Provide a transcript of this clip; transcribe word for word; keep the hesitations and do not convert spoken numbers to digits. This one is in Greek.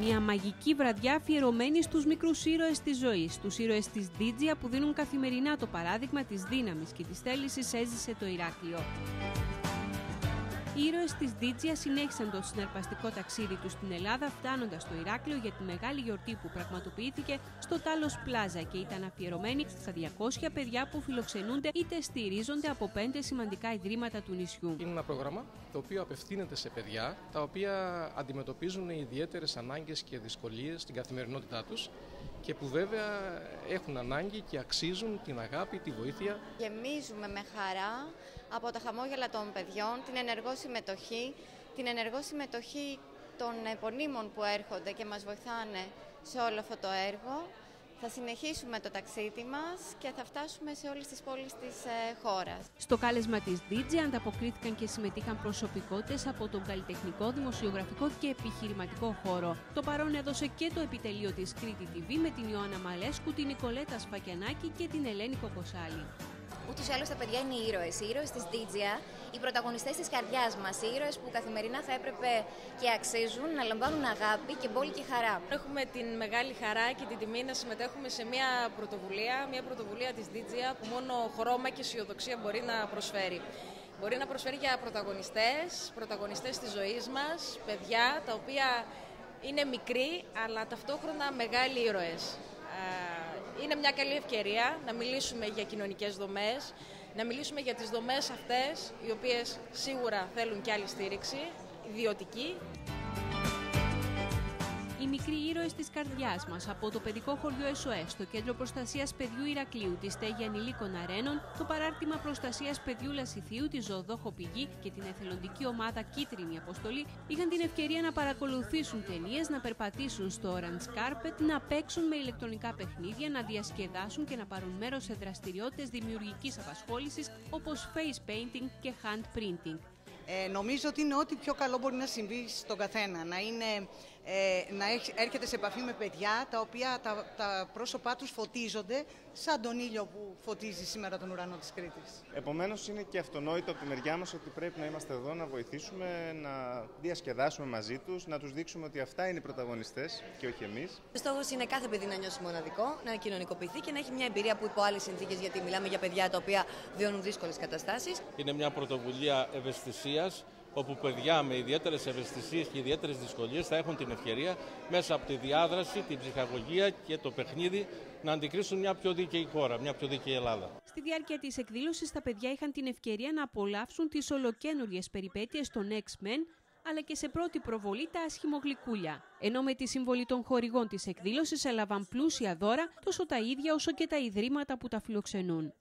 Μια μαγική βραδιά αφιερωμένη στους μικρούς ήρωες της ζωής, τους ήρωες της DIGEA που δίνουν καθημερινά το παράδειγμα της δύναμης και της θέλησης έζησε το Ηράκλειο. Οι ήρωες της DIGEA συνέχισαν το συναρπαστικό ταξίδι τους στην Ελλάδα, φτάνοντας στο Ηράκλειο για τη μεγάλη γιορτή που πραγματοποιήθηκε στο Τάλος Πλάζα και ήταν αφιερωμένη στα διακόσια παιδιά που φιλοξενούνται είτε στηρίζονται από πέντε σημαντικά ιδρύματα του νησιού. Είναι ένα πρόγραμμα το οποίο απευθύνεται σε παιδιά τα οποία αντιμετωπίζουν ιδιαίτερες ανάγκες και δυσκολίες στην καθημερινότητά τους και που βέβαια έχουν ανάγκη και αξίζουν την αγάπη, τη βοήθεια. Γεμίζουμε με χαρά από τα χαμόγελα των παιδιών, την ενεργό συμμετοχή, την ενεργό συμμετοχή των επωνύμων που έρχονται και μας βοηθάνε σε όλο αυτό το έργο. Θα συνεχίσουμε το ταξίδι μας και θα φτάσουμε σε όλες τις πόλεις της χώρας. Στο κάλεσμα της DIGEA ανταποκρίθηκαν και συμμετείχαν προσωπικότητες από τον καλλιτεχνικό, δημοσιογραφικό και επιχειρηματικό χώρο. Το παρόν έδωσε και το επιτελείο της Crete τι βι με την Ιωάννα Μαλέσκου, την Νικολέτα Σπακιανάκη και την Ελένη Κοκοσάλη. Ούτως ή άλλως τα παιδιά είναι οι ήρωες, οι ήρωες της DIGEA, οι πρωταγωνιστές της καρδιάς μας, οι ήρωες που καθημερινά θα έπρεπε και αξίζουν να λαμβάνουν αγάπη και μπόλη και χαρά. Έχουμε την μεγάλη χαρά και την τιμή να συμμετέχουμε σε μια πρωτοβουλία, μια πρωτοβουλία της DIGEA που μόνο χρώμα και αισιοδοξία μπορεί να προσφέρει. Μπορεί να προσφέρει για πρωταγωνιστές, πρωταγωνιστές της ζωής μας, παιδιά τα οποία είναι μικροί αλλά ταυτόχρονα μεγάλοι ήρωες. Είναι μια καλή ευκαιρία να μιλήσουμε για κοινωνικές δομές, να μιλήσουμε για τις δομές αυτές, οι οποίες σίγουρα θέλουν και άλλη στήριξη, ιδιωτική. Οι μικροί ήρωες της καρδιάς μας από το Παιδικό χωριό ες ο ες, το Κέντρο Προστασίας Παιδιού Ιρακλείου, τη Στέγη Ανηλίκων Αρένων, το Παράρτημα Προστασίας Παιδιού Λασιθίου, τη Ζωοδόχο Πηγή και την εθελοντική ομάδα Κίτρινη Αποστολή είχαν την ευκαιρία να παρακολουθήσουν ταινίες, να περπατήσουν στο Orange Carpet, να παίξουν με ηλεκτρονικά παιχνίδια, να διασκεδάσουν και να πάρουν μέρος σε δραστηριότητες δημιουργικής απασχόλησης όπως face painting και hand printing. Ε, νομίζω ότι είναι ό,τι πιο καλό μπορεί να συμβεί στον καθένα, να, είναι, ε, να έχει, έρχεται σε επαφή με παιδιά τα οποία τα, τα πρόσωπά τους φωτίζονται σαν τον ήλιο που φωτίζει σήμερα τον ουρανό της Κρήτης. Επομένως είναι και αυτονόητο από τη μεριά μας ότι πρέπει να είμαστε εδώ, να βοηθήσουμε, να διασκεδάσουμε μαζί τους, να τους δείξουμε ότι αυτά είναι οι πρωταγωνιστές και όχι εμείς. Ο στόχος είναι κάθε παιδί να νιώσει μοναδικό, να κοινωνικοποιηθεί και να έχει μια εμπειρία που υπό άλλες συνθήκες, γιατί μιλάμε για παιδιά τα οποία βιώνουν δύσκολες καταστάσεις. Είναι μια πρωτοβουλία ευαισθησίας, όπου παιδιά με ιδιαίτερες ευαισθησίες και ιδιαίτερες δυσκολίες θα έχουν την ευκαιρία μέσα από τη διάδραση, την ψυχαγωγία και το παιχνίδι να αντικρίσουν μια πιο δίκαιη χώρα, μια πιο δίκαιη Ελλάδα. Στη διάρκεια της εκδήλωσης τα παιδιά είχαν την ευκαιρία να απολαύσουν τις ολοκένουργες περιπέτειες των Εξ-Men, αλλά και σε πρώτη προβολή τα ασχημογλυκούλια. Ενώ με τη συμβολή των χορηγών της εκδήλωσης έλαβαν πλούσια δώρα τόσο τα ίδια όσο και τα ιδρύματα που τα φιλοξενούν.